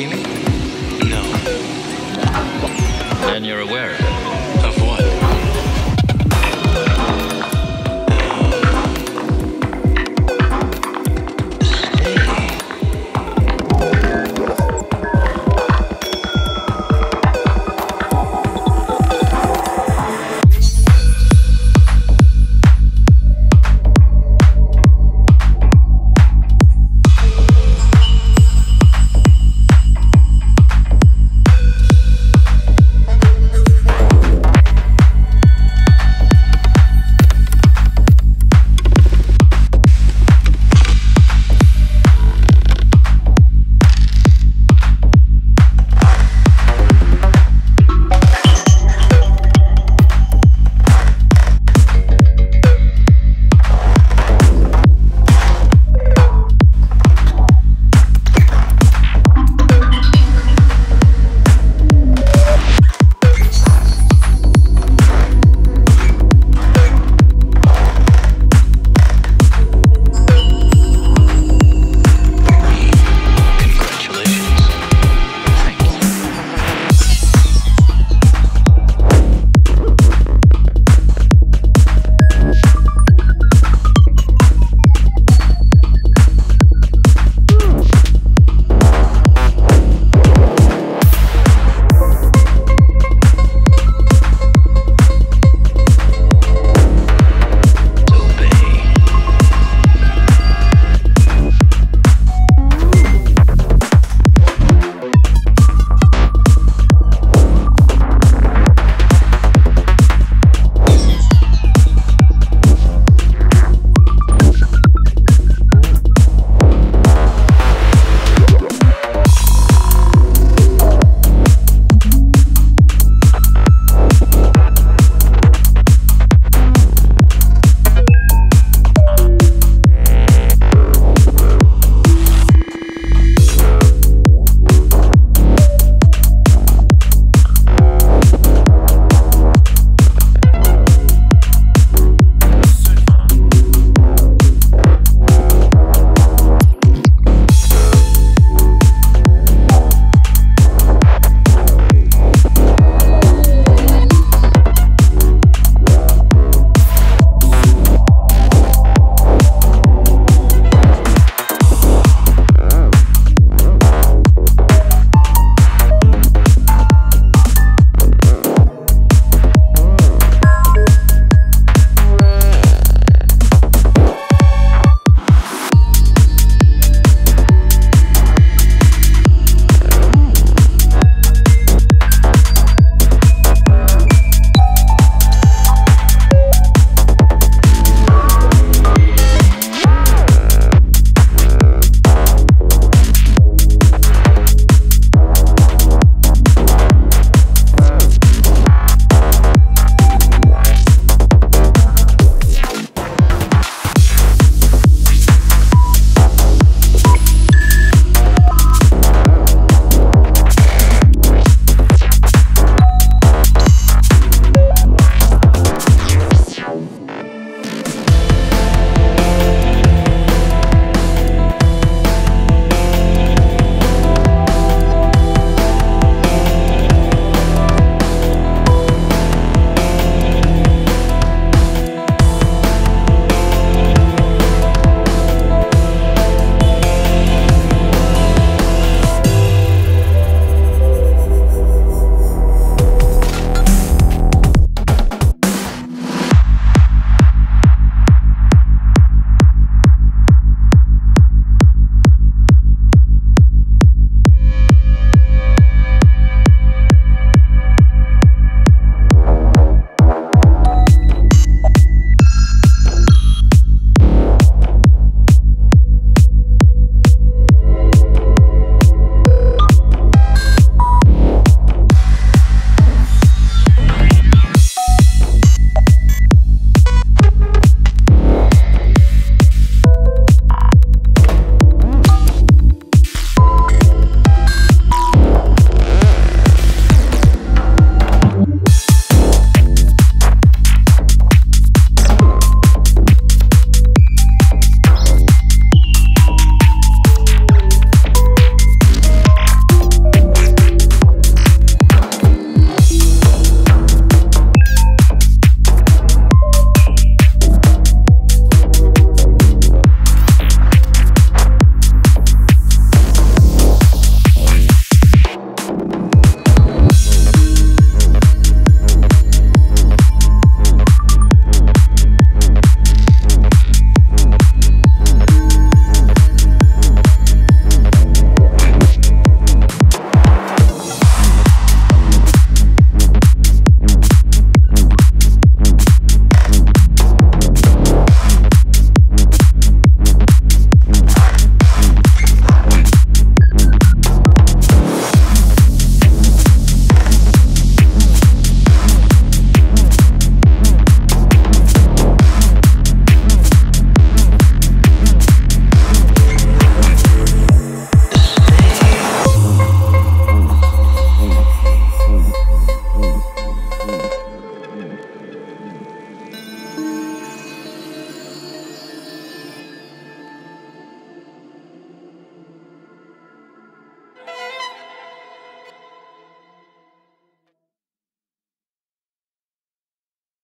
see me? No. Then you're aware.